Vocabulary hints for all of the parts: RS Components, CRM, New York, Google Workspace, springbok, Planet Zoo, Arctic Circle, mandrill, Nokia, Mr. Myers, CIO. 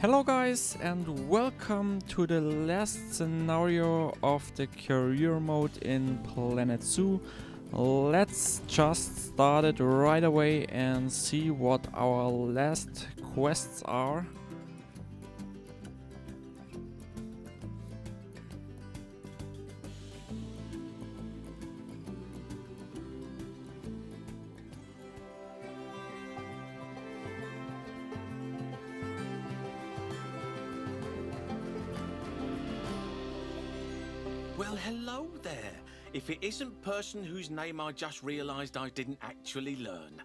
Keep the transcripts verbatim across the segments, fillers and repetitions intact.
Hello guys, and welcome to the last scenario of the career mode in Planet Zoo. Let's just start it right away and see what our last quests are. Well, hello there. If it isn't person whose name I just realized I didn't actually learn.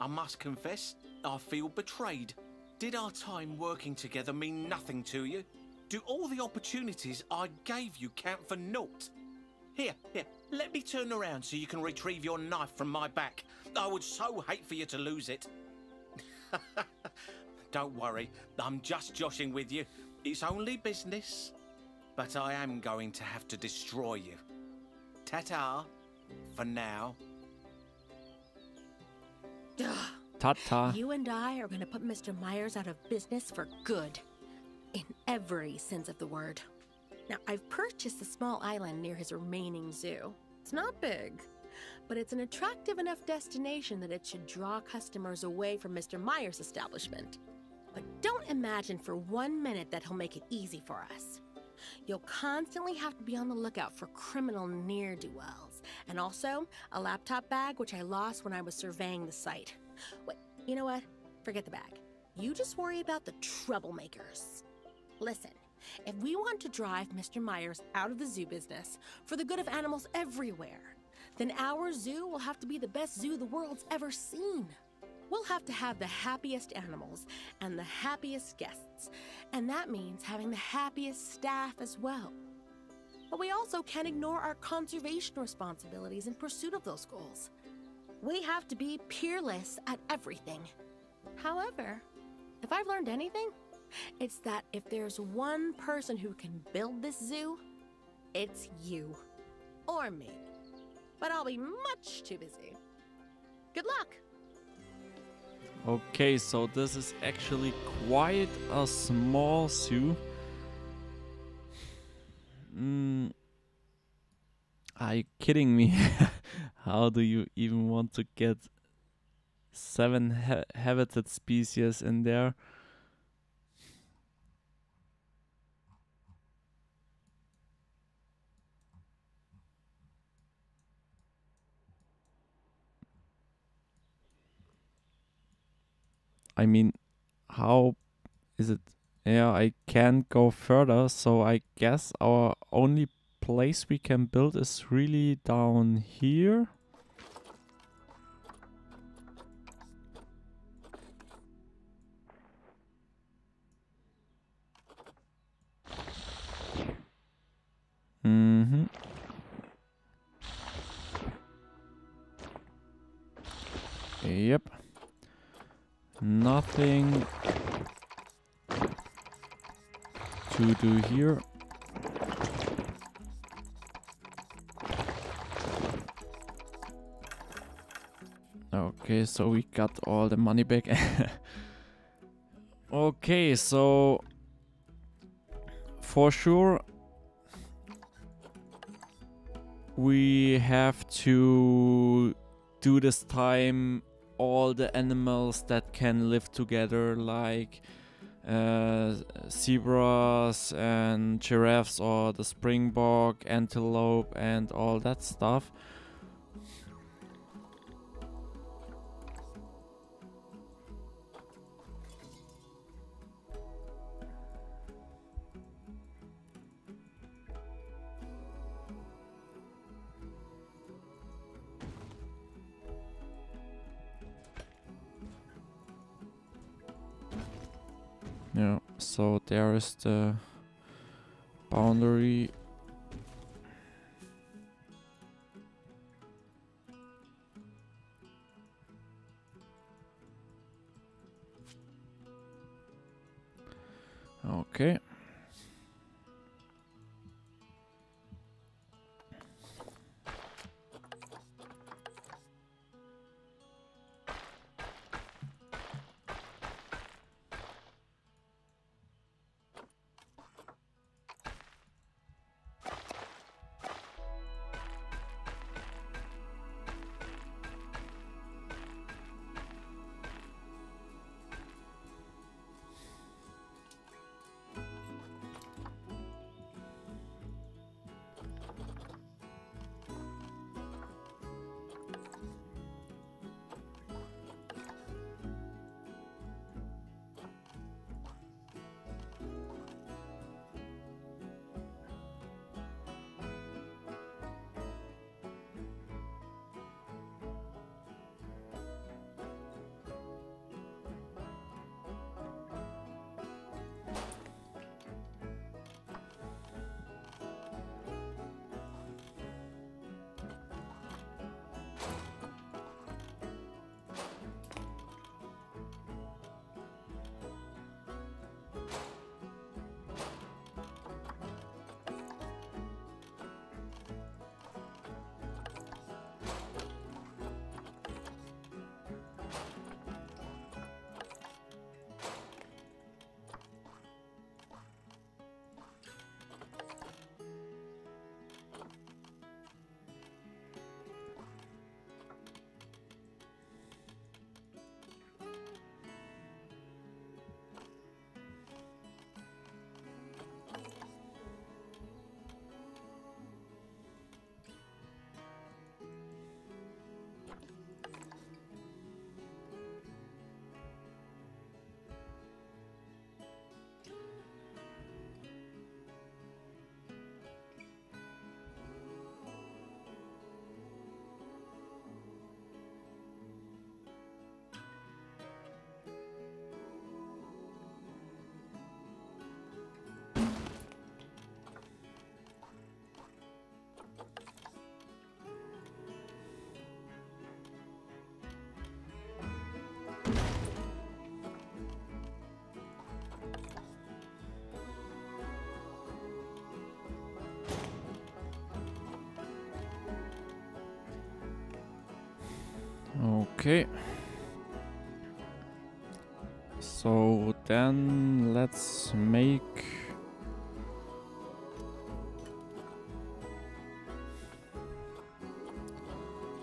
I must confess, I feel betrayed. Did our time working together mean nothing to you? Do all the opportunities I gave you count for naught? Here, here, let me turn around so you can retrieve your knife from my back. I would so hate for you to lose it. Don't worry, I'm just joshing with you. It's only business. But I am going to have to destroy you. Ta-ta, for now. Ta-ta. You and I are gonna put Mister Myers out of business for good. In every sense of the word. Now, I've purchased a small island near his remaining zoo. It's not big, but it's an attractive enough destination that it should draw customers away from Mister Myers' establishment. But don't imagine for one minute that he'll make it easy for us. You'll constantly have to be on the lookout for criminal ne'er-do-wells, and also a laptop bag which I lost when I was surveying the site. Wait, you know what? Forget the bag. You just worry about the troublemakers. Listen, if we want to drive Mister Myers out of the zoo business for the good of animals everywhere, then our zoo will have to be the best zoo the world's ever seen. We'll have to have the happiest animals and the happiest guests, and that means having the happiest staff as well. But we also can't ignore our conservation responsibilities in pursuit of those goals. We have to be peerless at everything. However, if I've learned anything, it's that if there's one person who can build this zoo, it's you. Or me. But I'll be much too busy. Good luck! Okay, so this is actually quite a small zoo. Mm. Are you kidding me? How do you even want to get seven ha habitat species in there? I mean, how is it? Yeah, I can't go further, so I guess our only place we can build is really down here. Mm-hmm. Yep. Nothing to do here. Okay, so we got all the money back. Okay, so for sure we have to do this time all the animals that can live together, like uh, zebras and giraffes, or the springbok, antelope, and all that stuff. Yeah, so there is the boundary. Okay. Okay. So then let's make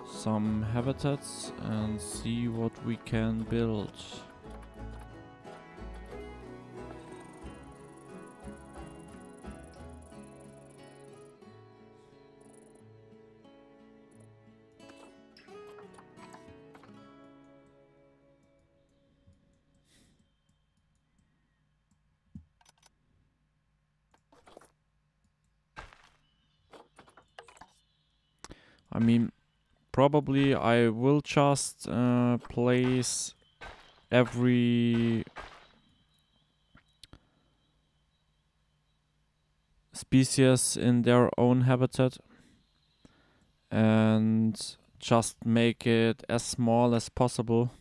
some habitats and see what we can build. I mean, probably I will just uh, place every species in their own habitat and just make it as small as possible.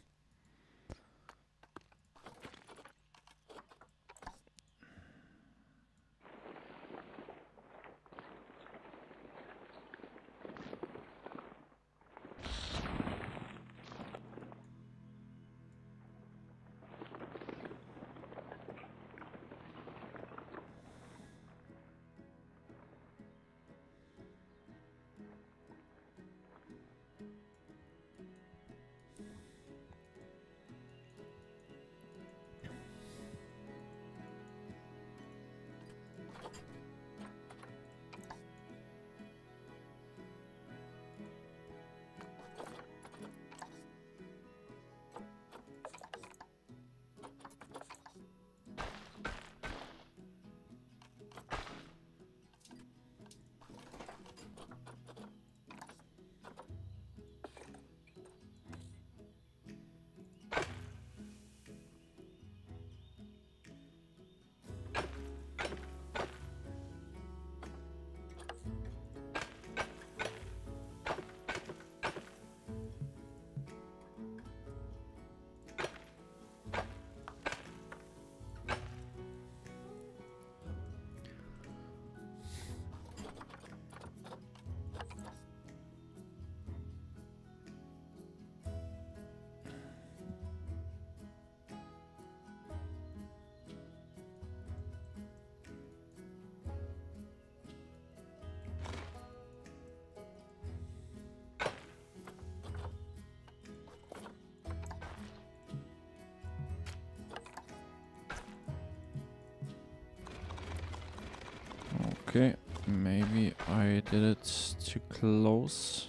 Okay, maybe I did it too close.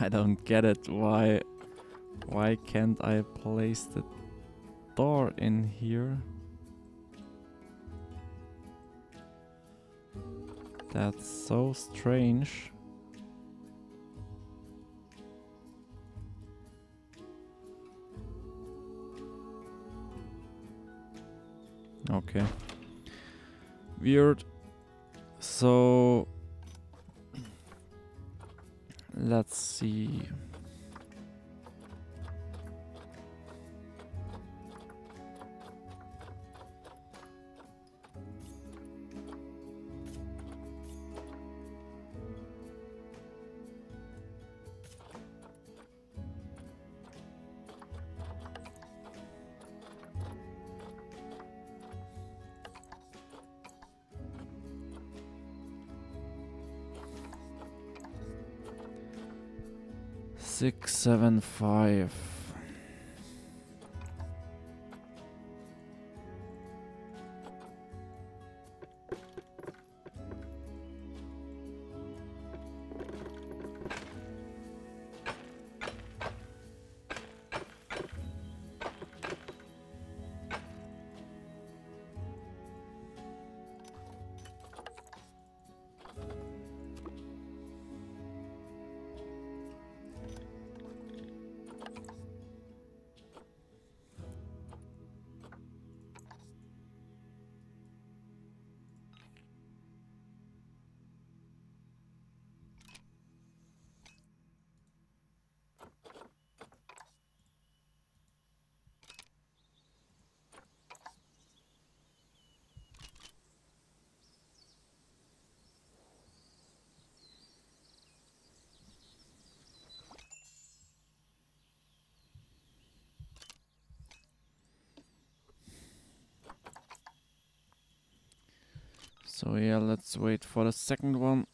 I don't get it. Why, why can't I place the door in here? That's so strange. Okay. Weird. So let's see. six seven five. So yeah, let's wait for the second one.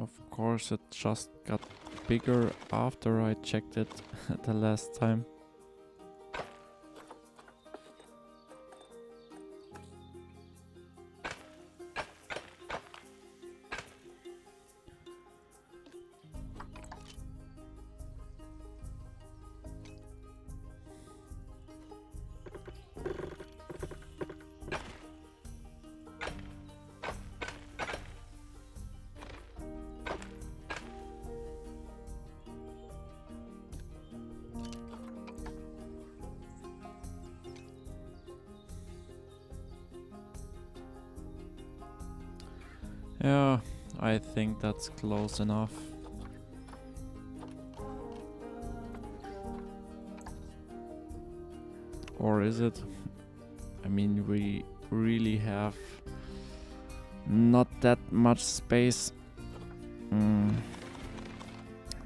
Of course, it just got bigger after I checked it the last time. Yeah, I think that's close enough. Or is it? I mean, we really have not that much space. Mm.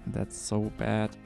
That's so bad.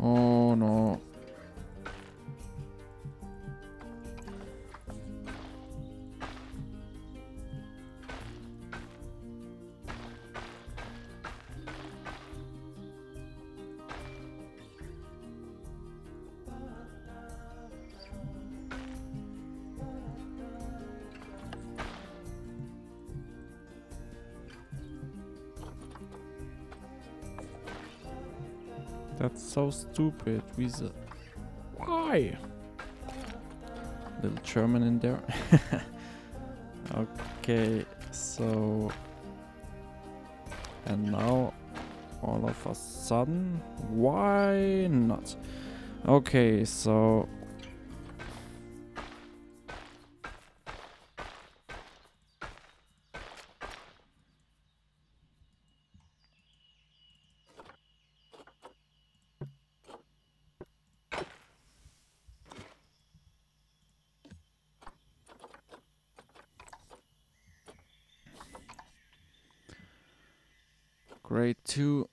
Oh no. That's so stupid. We why? Little German in there. Okay, so and now all of a sudden, why not? Okay, so grade two,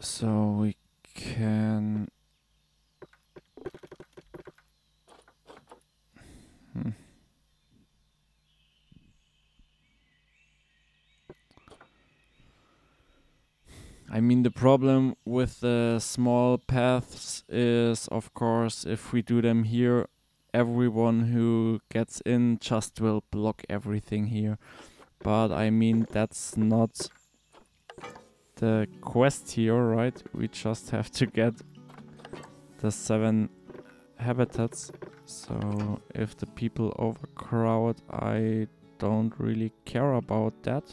so we can hmm. I mean, the problem with the small paths is, of course, if we do them here, everyone who gets in just will block everything here. But I mean, that's not the quest here, right? We just have to get the seven habitats. So if the people overcrowd, I don't really care about that.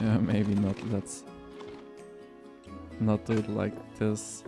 Yeah, maybe not. Let's not do it like this.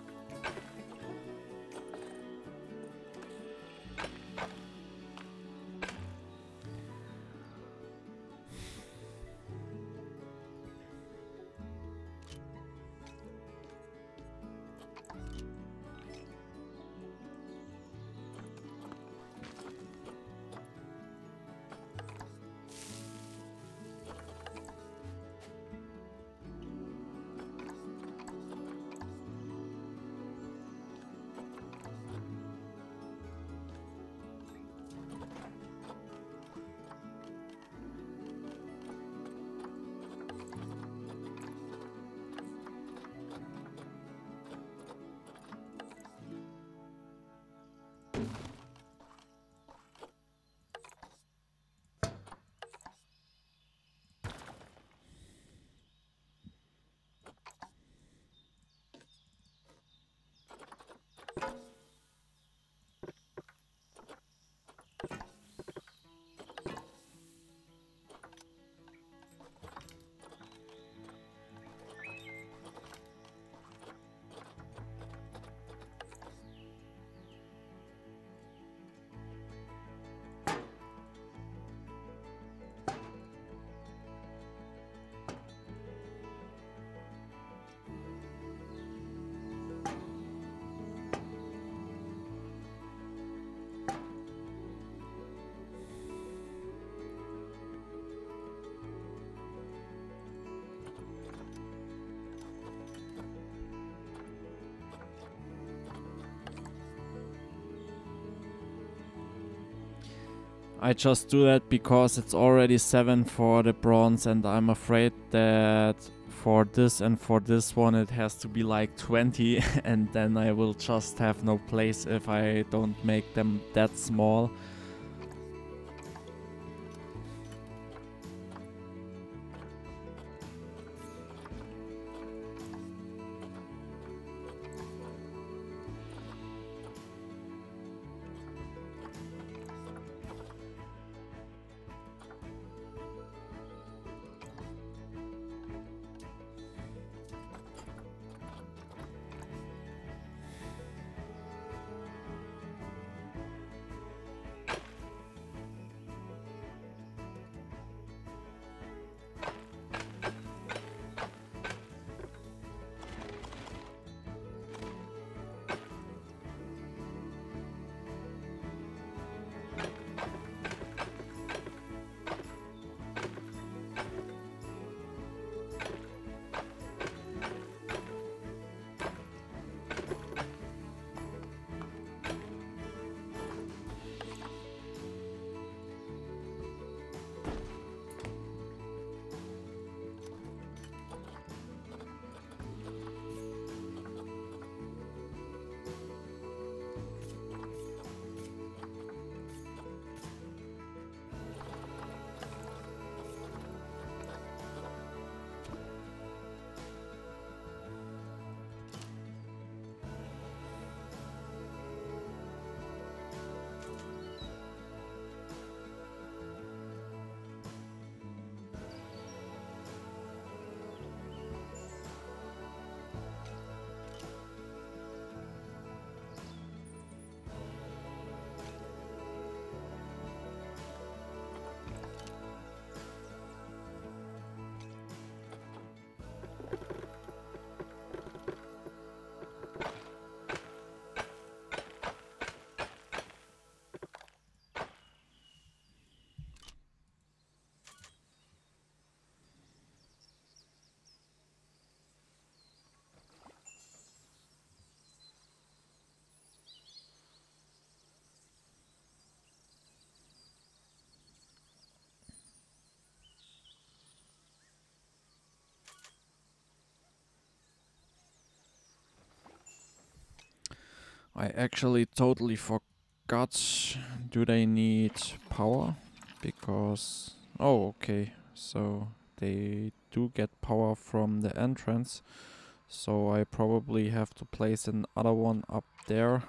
I just do that because it's already seven for the bronze, and I'm afraid that for this and for this one it has to be like twenty and then I will just have no place if I don't make them that small. I actually totally forgot, do they need power? Because... oh, okay, so they do get power from the entrance, so I probably have to place another one up there.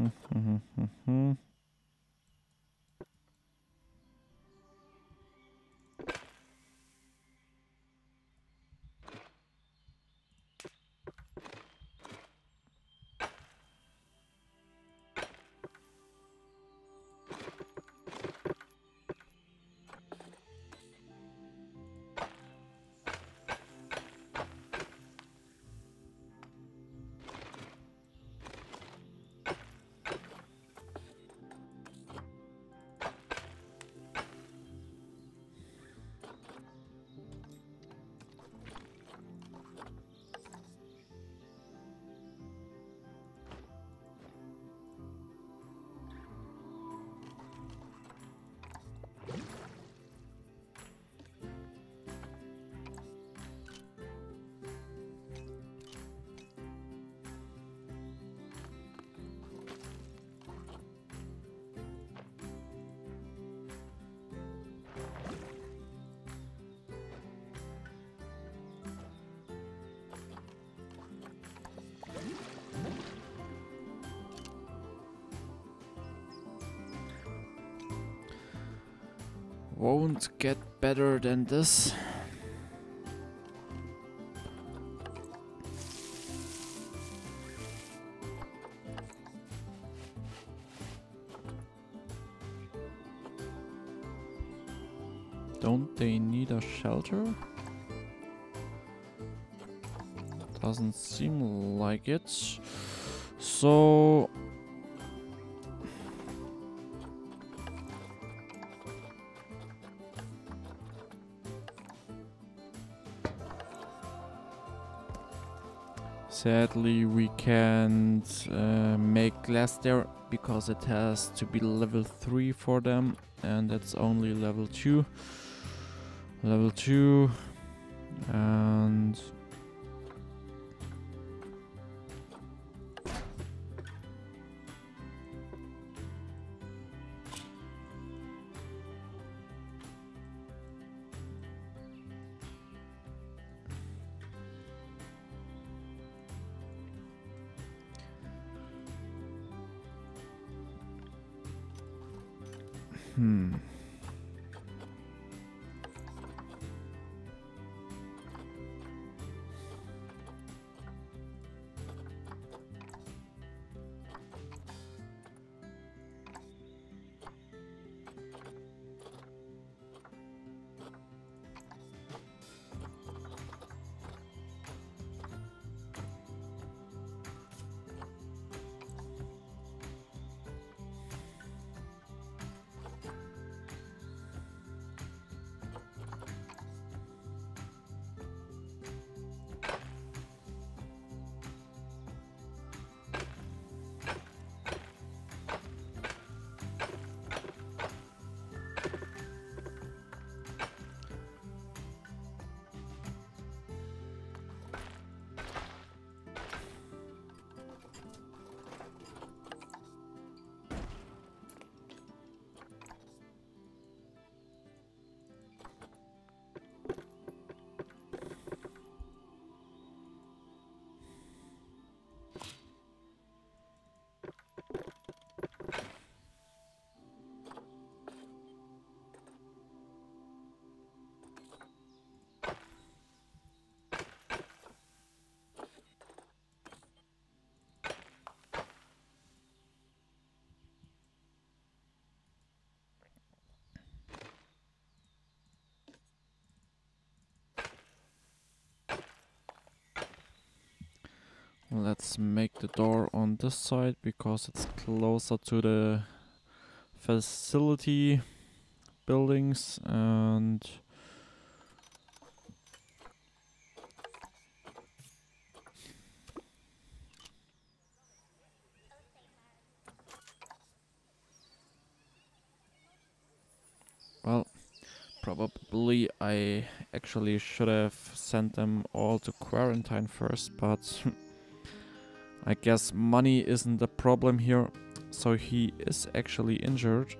Mm-hmm. Won't get better than this. Don't they need a shelter? Doesn't seem like it. So sadly, we can't uh, make glass there because it has to be level three for them, and that's only level two. Level two, and Hmm. Let's make the door on this side because it's closer to the facility buildings, and well, probably I actually should have sent them all to quarantine first, but I guess money isn't the problem here, so he is actually injured.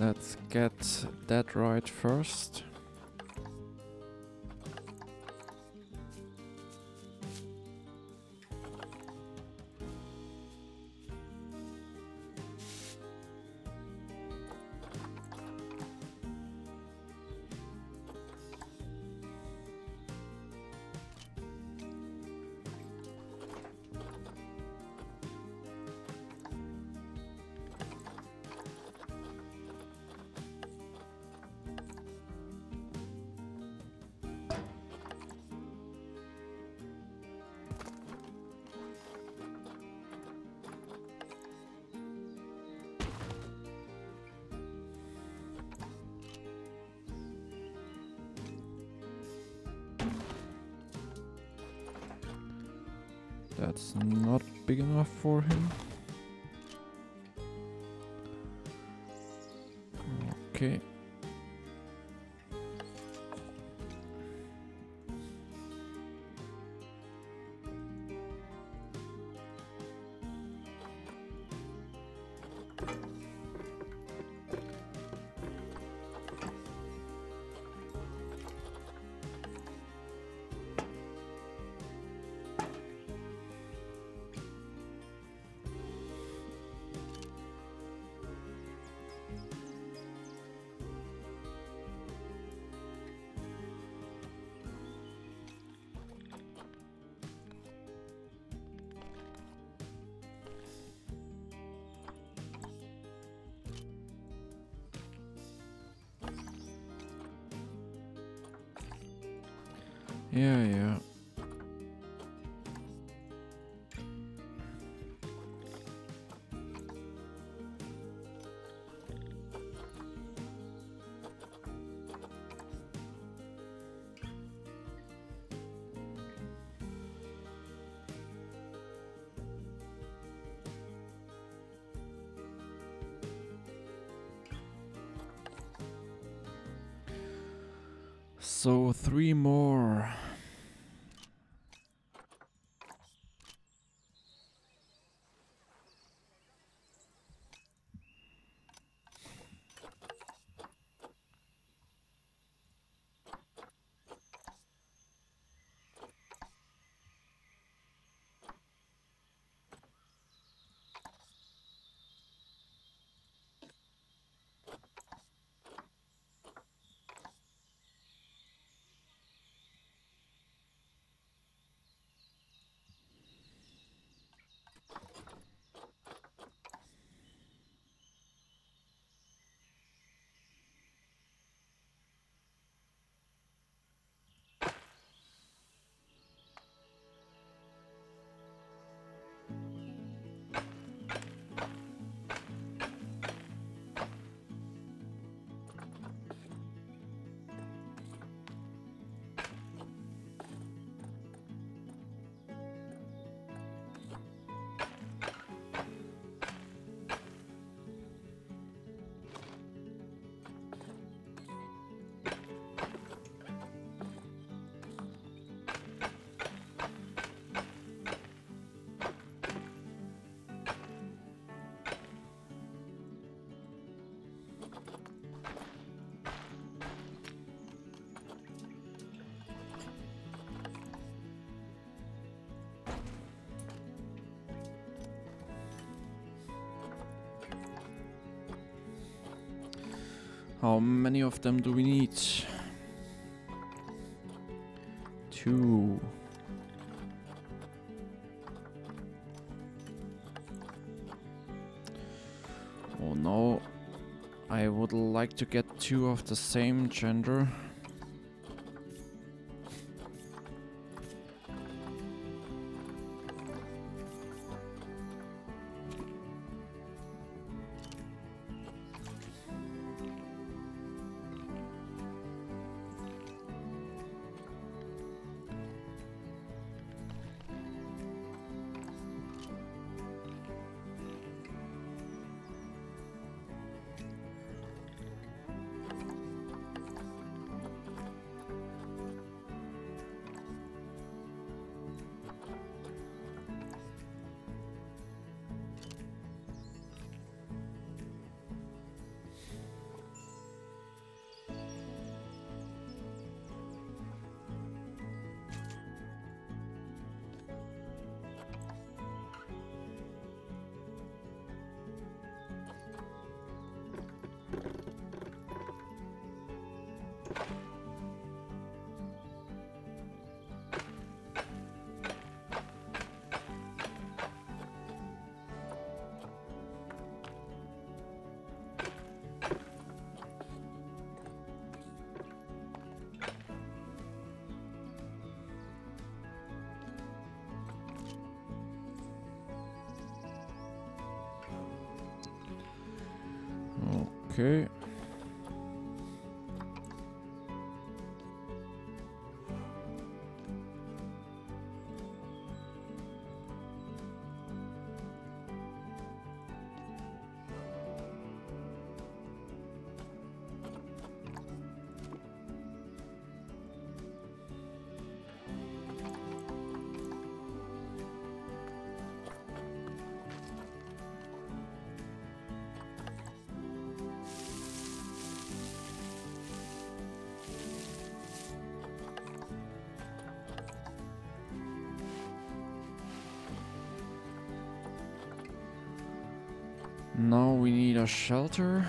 Let's get that right first. That's not big enough for him. Okay. Yeah, yeah. So three more. How many of them do we need? Two. Oh no, I would like to get two of the same gender. Okay. Now we need a shelter.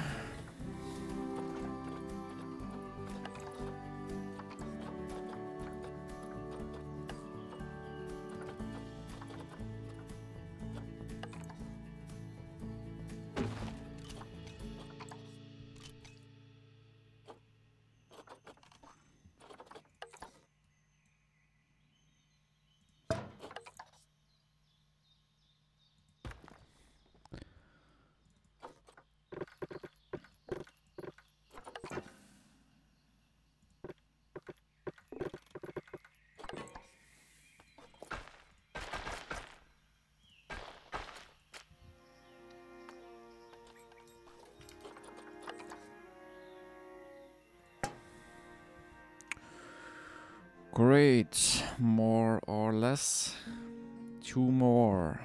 Great, more or less, two more.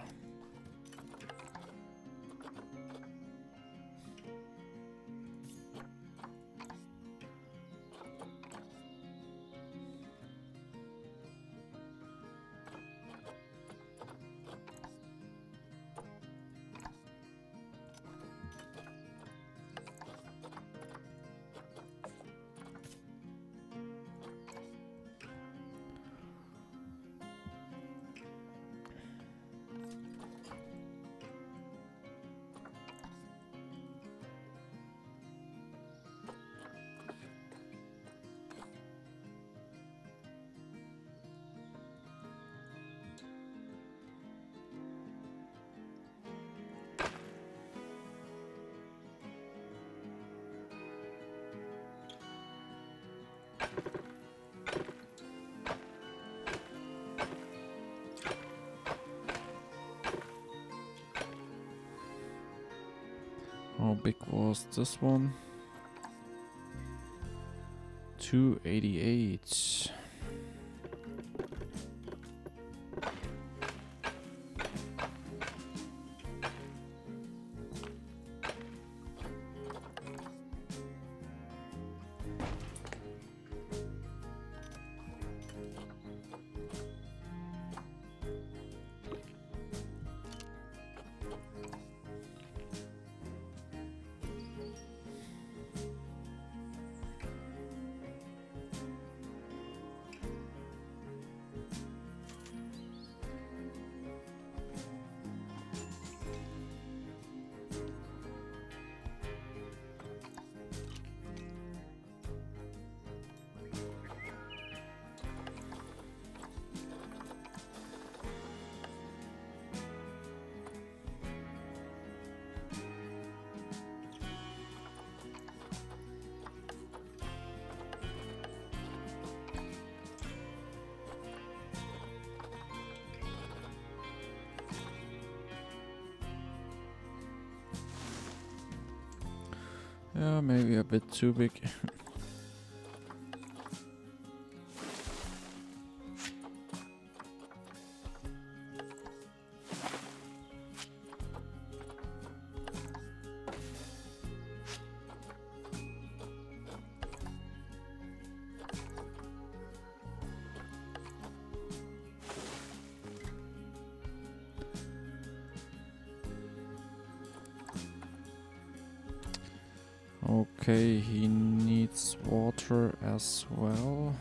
How big was this one? two eighty-eight. Yeah, maybe a bit too big. Okay, he needs water as well.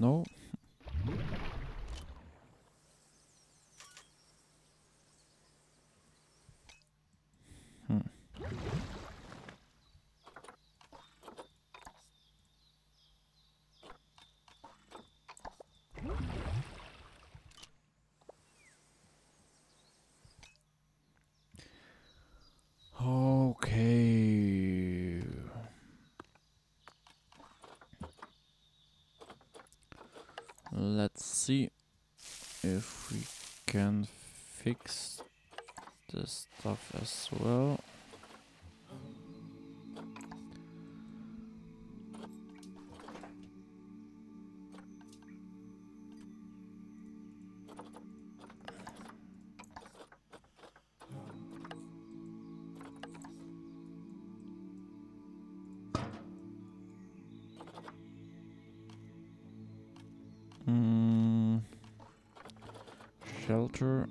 No. Hmm. Okay. Let's see if we can fix this stuff as well. Shelter.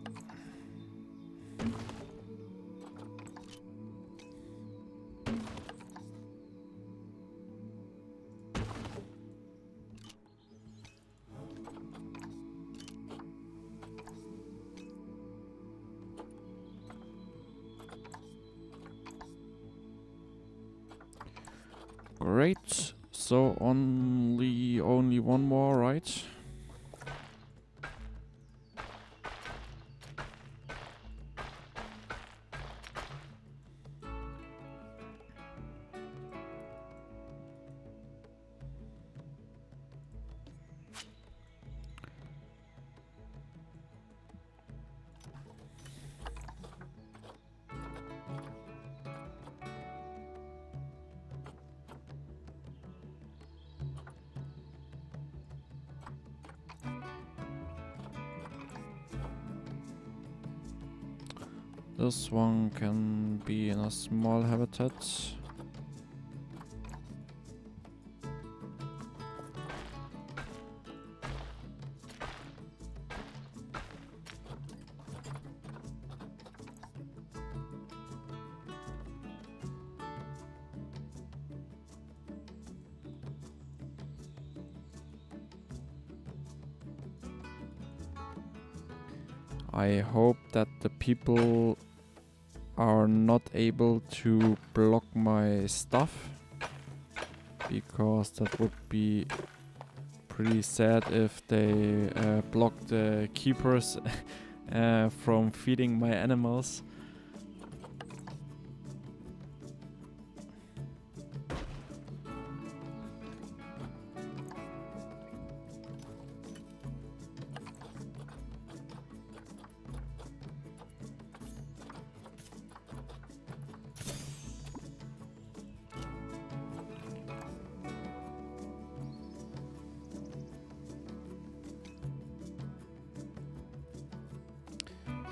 Great. So only only one more, right? This one can be in a small habitat. I hope that the people are not able to block my stuff, because that would be pretty sad if they uh, block the keepers uh, from feeding my animals.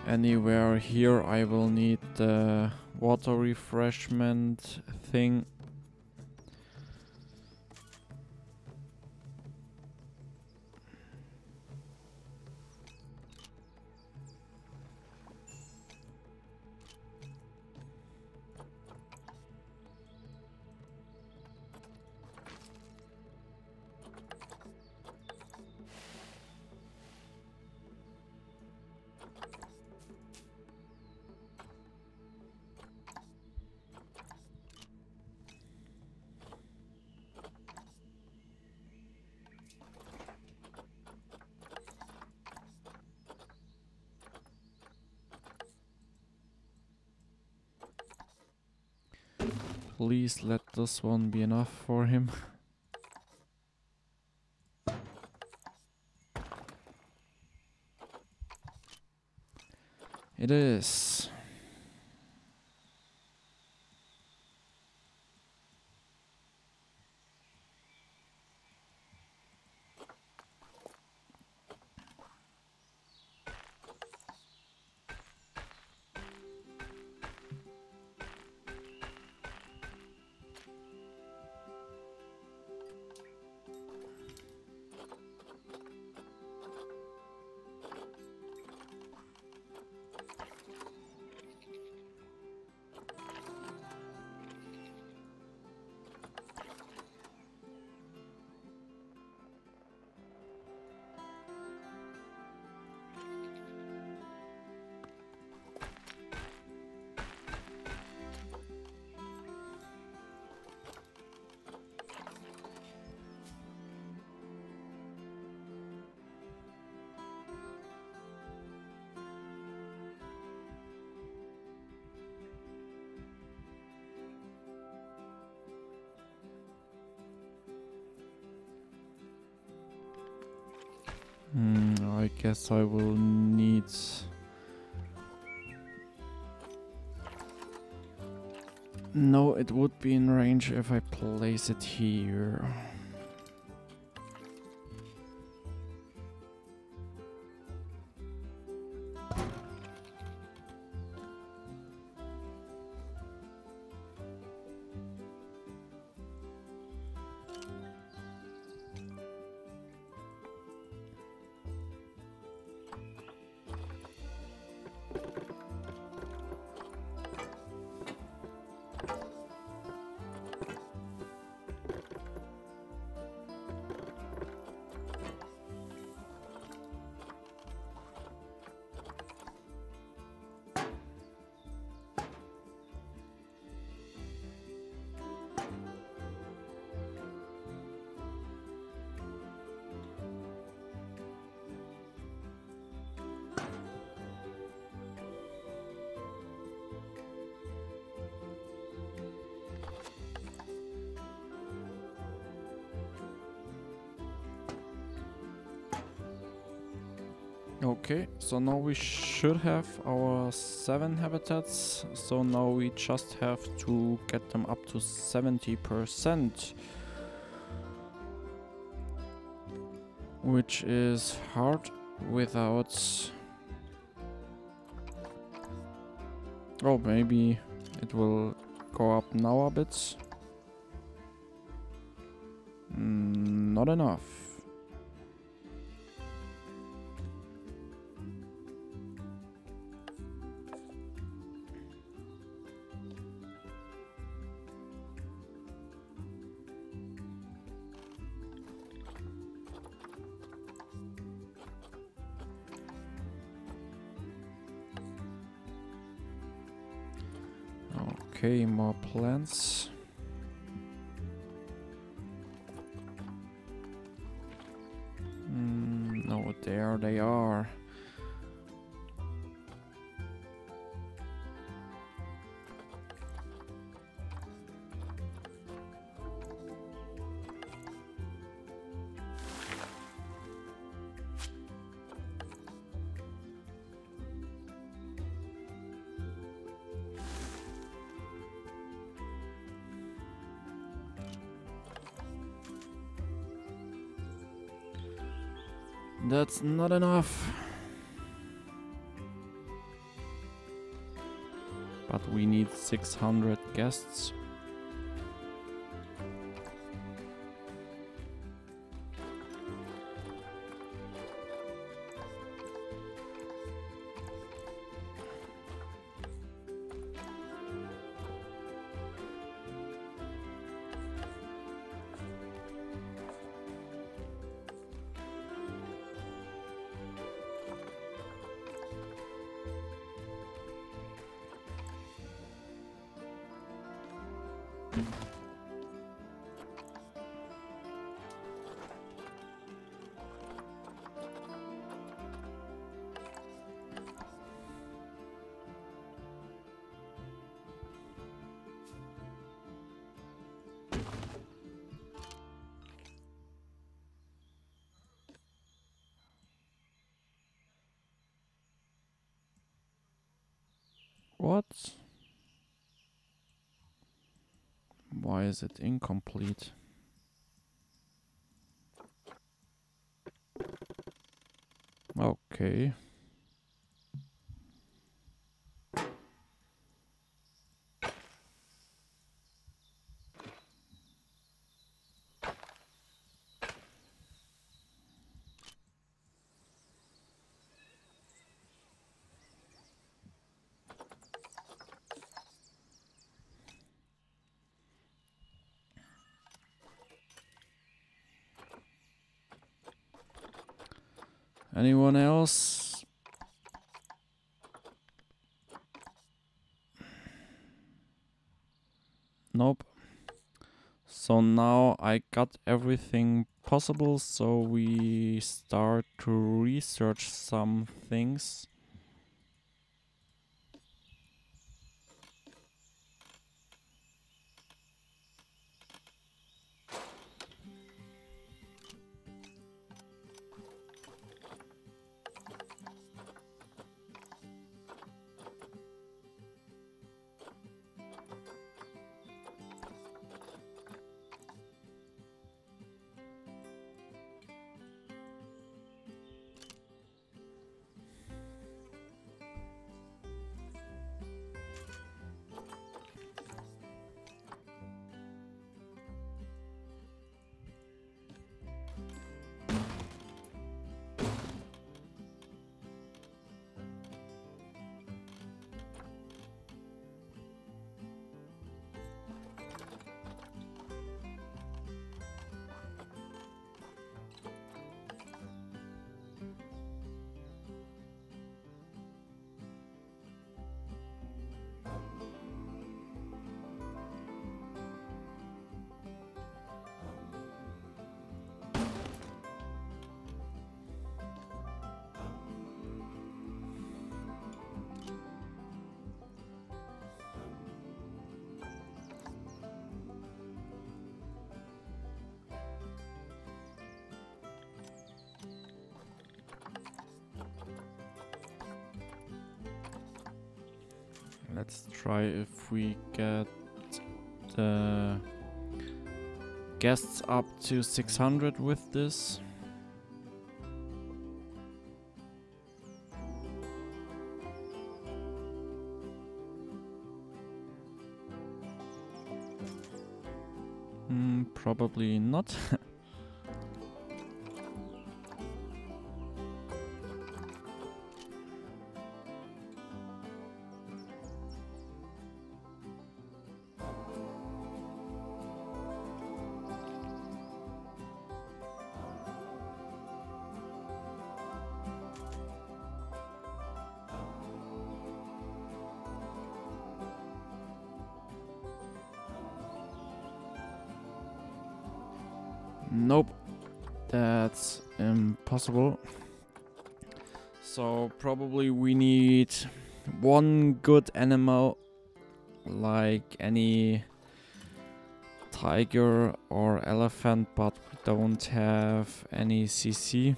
Anywhere here I will need the water refreshment thing. Please let this one be enough for him. It is. Mm, I guess I will need no, it would be in range if I place it here. Okay, so now we should have our seven habitats, so now we just have to get them up to seventy percent, which is hard without... Oh, maybe it will go up now a bit. Mm, not enough. Okay, more plants. Mm, no, there they are. That's not enough. But we need six hundred guests. What? Why is it incomplete? Okay. Anyone else? Nope. So now I got everything possible, so we start to research some things. Let's try if we get the guests up to six hundred with this. Mm, probably not. Nope, that's impossible. So probably we need one good animal, like any tiger or elephant, but we don't have any C C.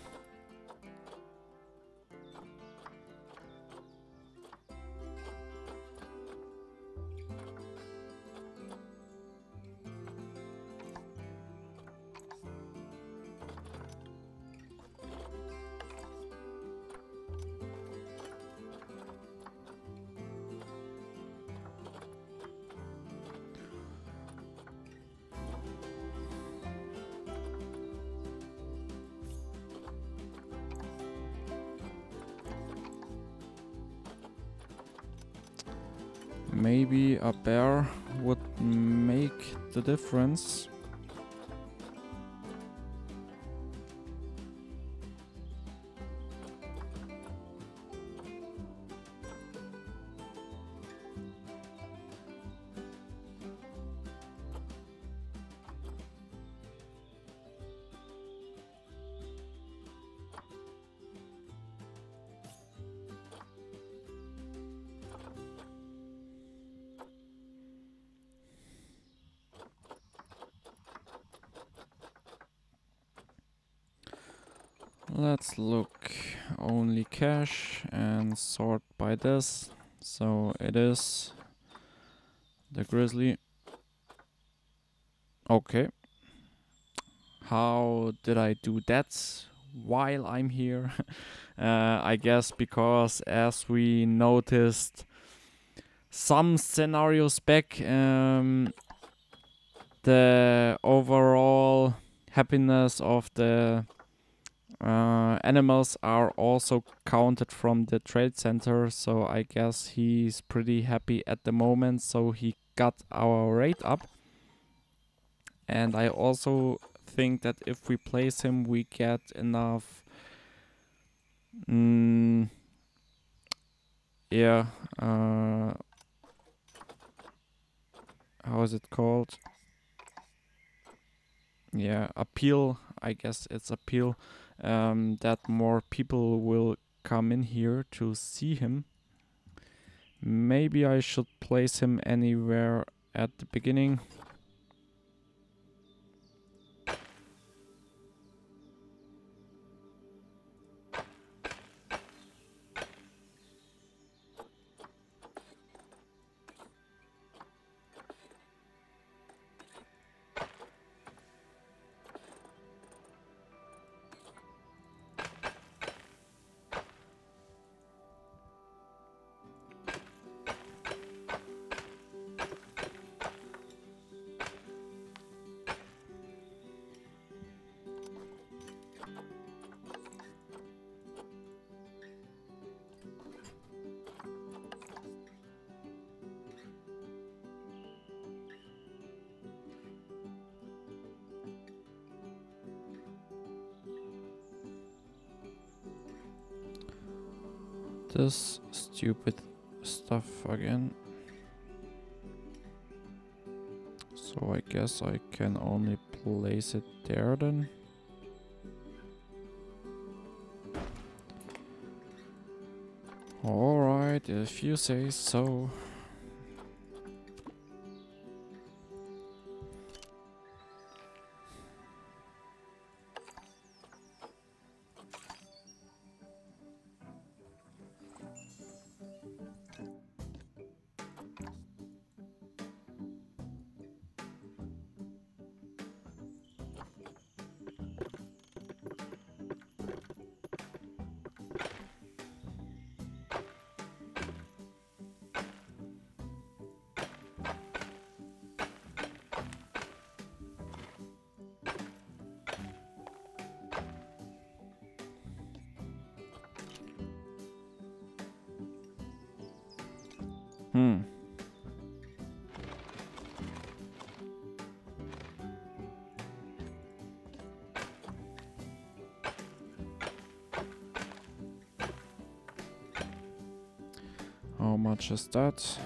Maybe a bear would make the difference. Let's look only cash and sort by this. So it is the grizzly. Okay. How did I do that while I'm here? uh, I guess because as we noticed some scenarios back, um, the overall happiness of the Uh, animals are also counted from the trade center, so I guess he's pretty happy at the moment, so he got our rate up. And I also think that if we place him, we get enough mm, yeah uh, how is it called? Yeah, appeal, I guess it's appeal. Um, that more people will come in here to see him. Maybe I should place him anywhere at the beginning. This stupid stuff again. So I guess I can only place it there then. Alright, if you say so. Hmm. How much is that?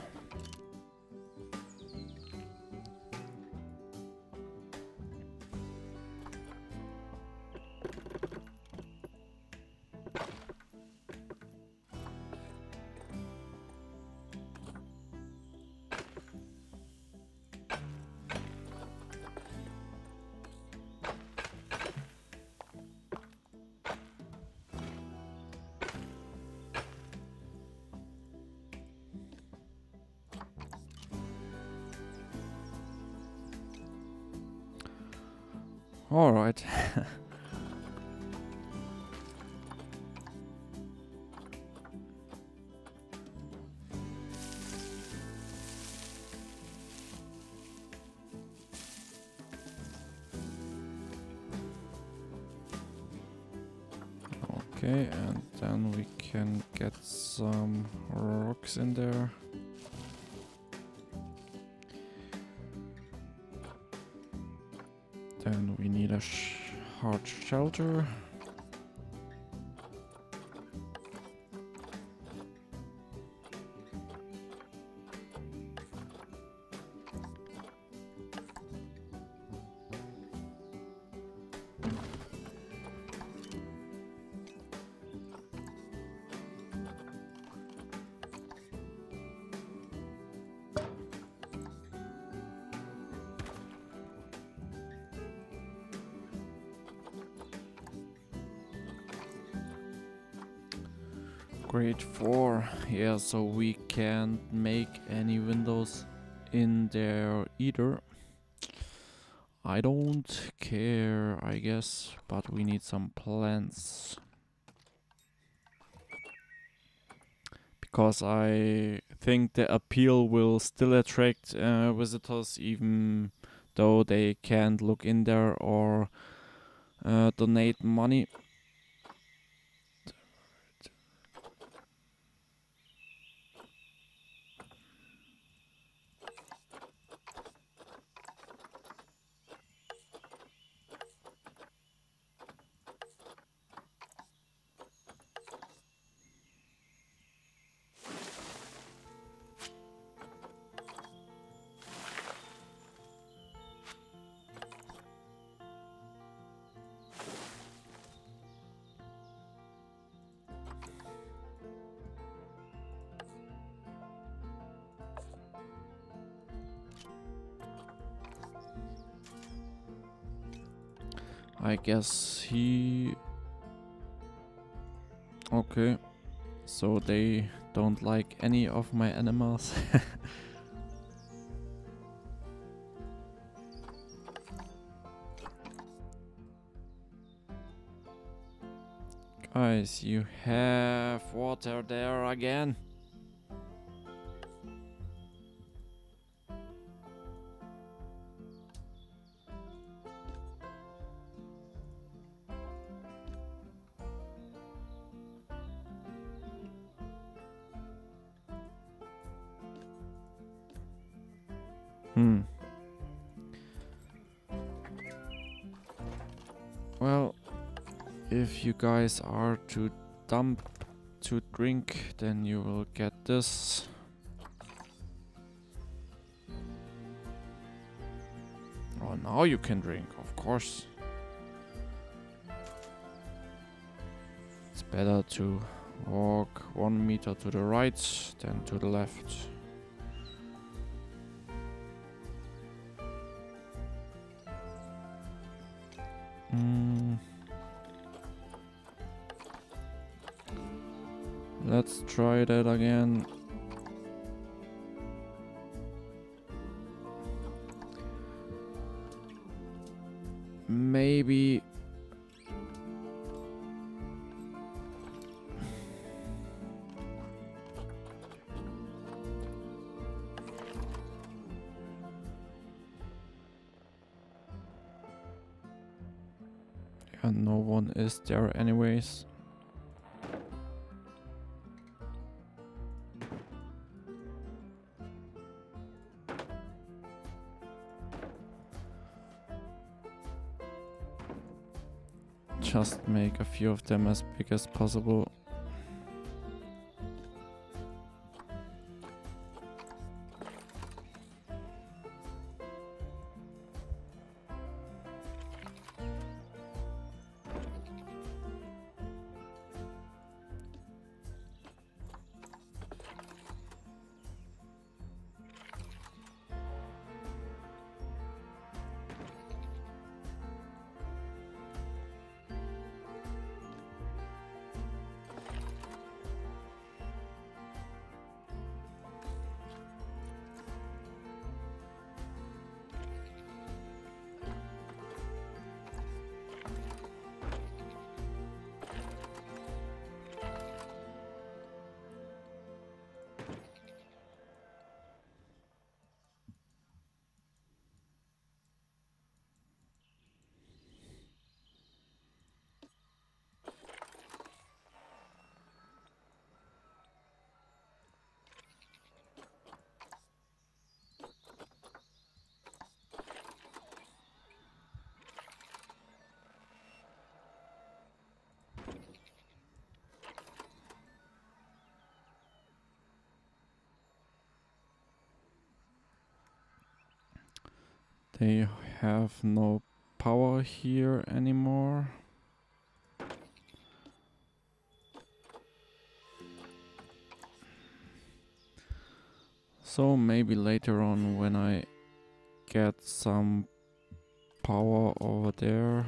All right. Okay, and then we can get some rocks in there. Then we need a sh hard shelter. Grade four, yeah, so we can't make any windows in there either. I don't care, I guess, but we need some plants. Because I think the appeal will still attract uh, visitors, even though they can't look in there or uh, donate money. I guess he... Okay, so they don't like any of my animals. Guys, you have water there again. Hmm. Well, if you guys are too dumb to drink, then you will get this. Oh, now you can drink, of course. It's better to walk one meter to the right than to the left. Let's try that again. Maybe and no one is there anyways. just make a few of them as big as possible. They have no power here anymore. So maybe later on when I get some power over there.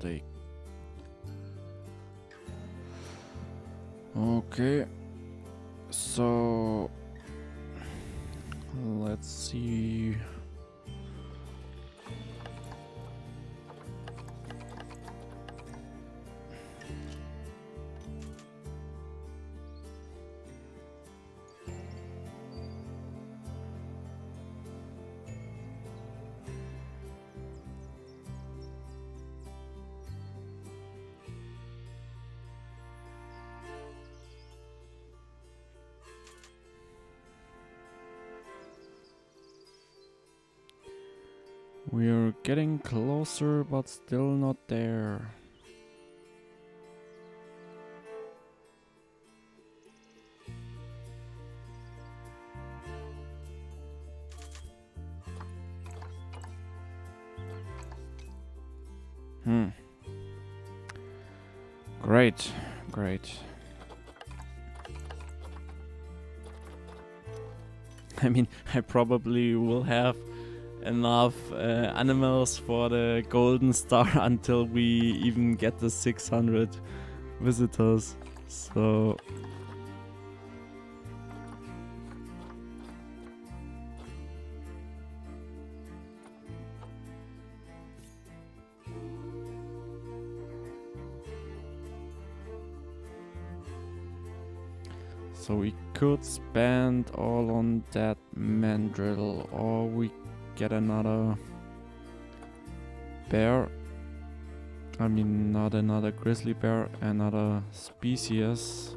They okay, so let's see. We're getting closer, but still not there. Hmm. Great, great. I mean, I probably will have enough uh, animals for the golden star until we even get the six hundred visitors, so So we could spend all on that mandrill, or we get another bear. I mean, not another grizzly bear, another species.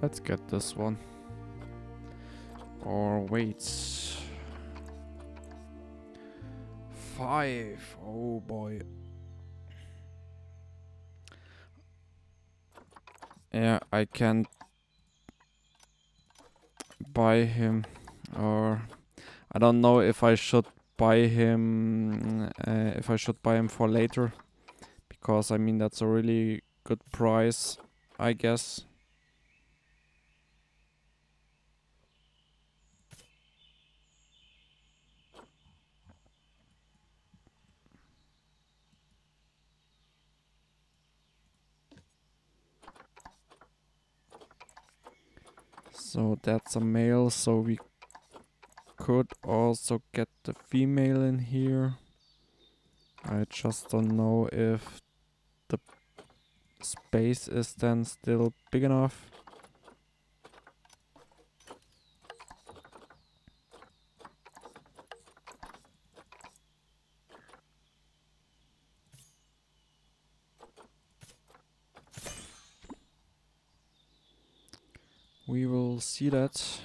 Let's get this one. Or wait. Five. Oh boy. Yeah, I can't buy him, or I don't know if I should buy him uh, if I should buy him for later, because I mean that's a really good price, I guess. So that's a male, so we could also get the female in here. I just don't know if the space is then still big enough. We will see that.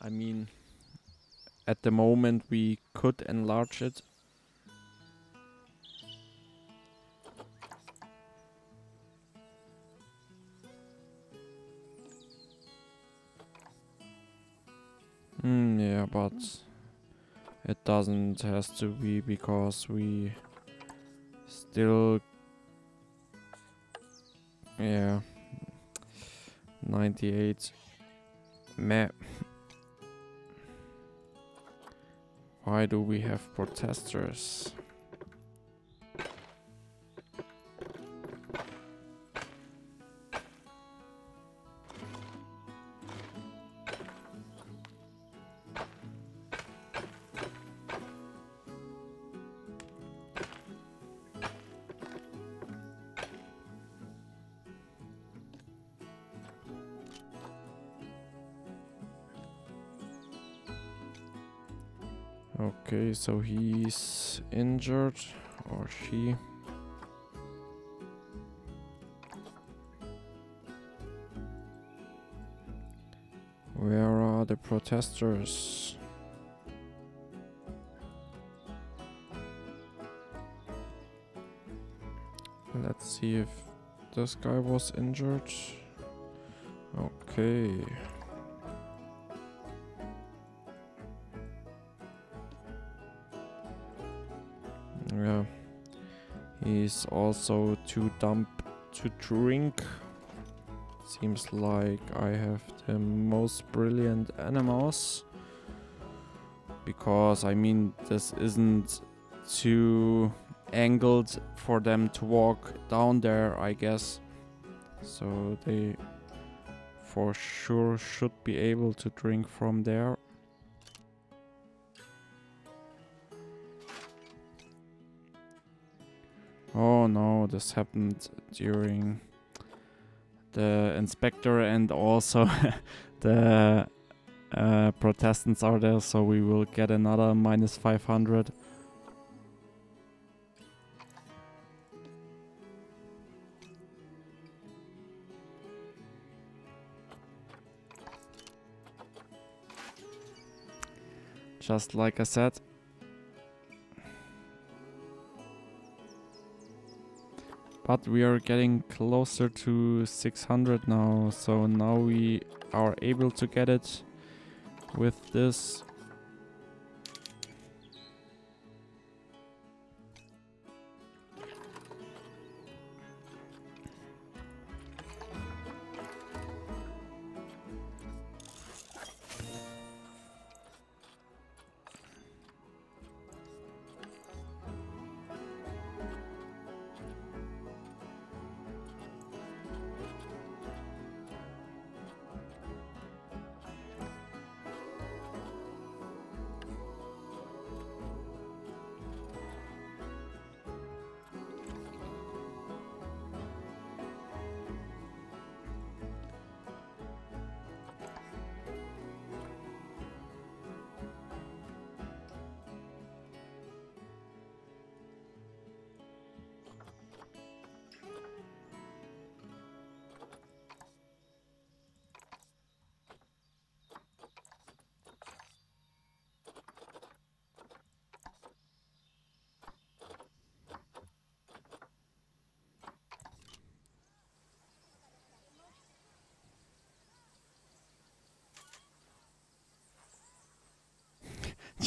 I mean, at the moment we could enlarge it. Mm, yeah, but it doesn't has to be, because we still, yeah, ninety-eight, meh. Why do we have protesters? Okay, so he's injured, or she. Where are the protesters? Let's see if this guy was injured. Okay. Yeah, he's also too dumb to drink. Seems like I have the most brilliant animals, because I mean this isn't too angled for them to walk down there, I guess. So they for sure should be able to drink from there. Oh no, this happened during the inspector, and also the uh, protestants are there, so we will get another minus five hundred. Just like I said. But we are getting closer to six hundred now, so now we are able to get it with this.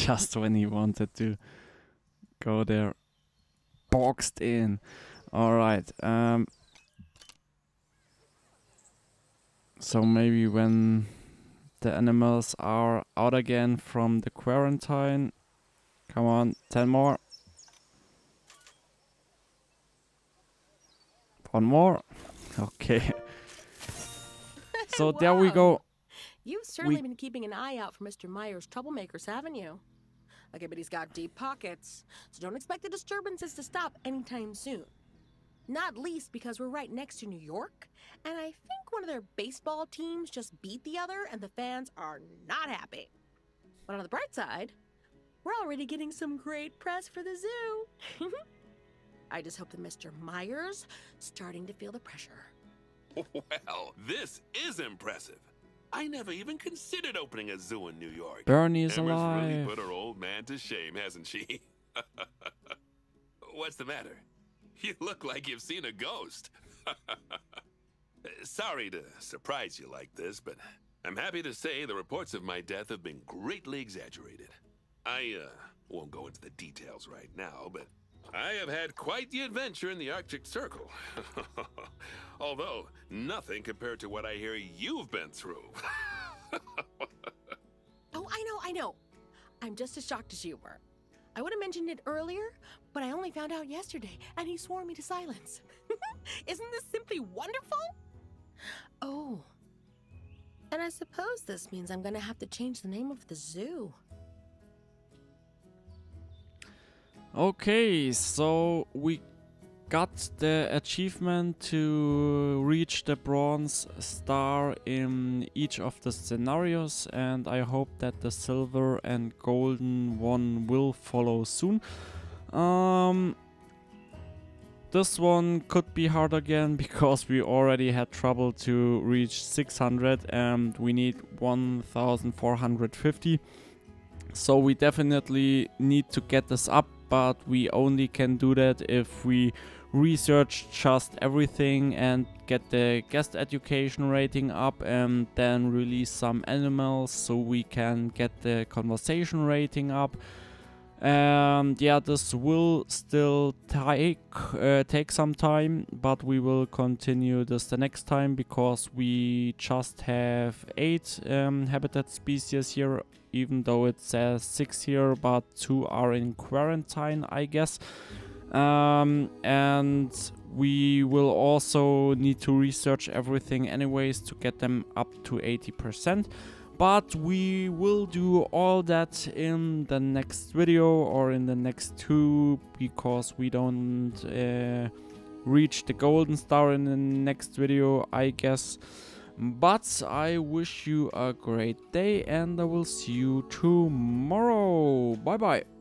just when he wanted to go there. Boxed in. All right. Um, so maybe when the animals are out again from the quarantine. Come on, ten more. One more. Okay. So there we go. You've certainly we been keeping an eye out for Mister Myers' troublemakers, haven't you? Okay, but he's got deep pockets, so don't expect the disturbances to stop anytime soon. Not least because we're right next to New York, and I think one of their baseball teams just beat the other, and the fans are not happy. But on the bright side, we're already getting some great press for the zoo. I just hope that Mister Myers is starting to feel the pressure. Well, this is impressive. I never even considered opening a zoo in New York. Bernie's alive. Really put her old man to shame, hasn't she? What's the matter? You look like you've seen a ghost. Sorry to surprise you like this, but I'm happy to say the reports of my death have been greatly exaggerated. I uh, won't go into the details right now, but I have had quite the adventure in the Arctic Circle. Although, nothing compared to what I hear you've been through. Oh, I know, I know. I'm just as shocked as you were. I would have mentioned it earlier, but I only found out yesterday, and he swore me to silence. Isn't this simply wonderful? Oh. And I suppose this means I'm going to have to change the name of the zoo. Okay, so we got the achievement to reach the bronze star in each of the scenarios, and I hope that the silver and golden one will follow soon. Um, this one could be hard again because we already had trouble to reach six hundred and we need one thousand four hundred fifty. So we definitely need to get this up. But we only can do that if we research just everything and get the guest education rating up and then release some animals so we can get the conversation rating up. And yeah, this will still take, uh, take some time, but we will continue this the next time because we just have eight um, habitat species here. Even though it says six here, but two are in quarantine, I guess. Um, and we will also need to research everything anyways to get them up to eighty percent. But we will do all that in the next video or in the next two, because we don't uh, reach the golden star in the next video, I guess. But I wish you a great day and I will see you tomorrow. Bye bye.